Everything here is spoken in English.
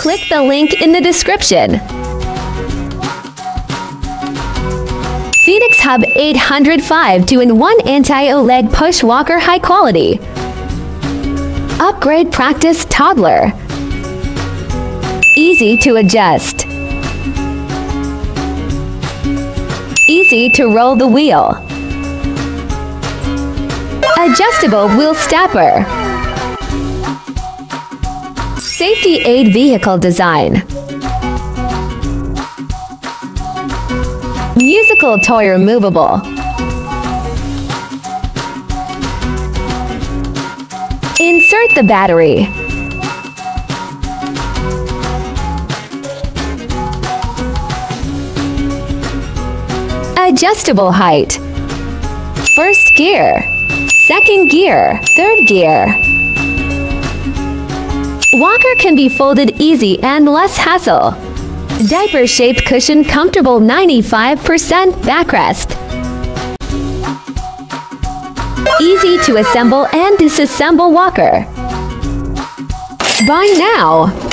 Click the link in the description. Phoenix Hub 805 2-in-1 Anti-OLED Push Walker High Quality. Upgrade Practice Toddler. Easy to adjust. Easy to roll the wheel. Adjustable wheel stopper. Safety Aid Vehicle Design. Musical Toy Removable. Insert the battery. Adjustable height. First gear. Second gear. Third gear. Walker can be folded easy and less hassle. Diaper-shaped cushion, comfortable 95% backrest. Easy to assemble and disassemble walker. Buy now!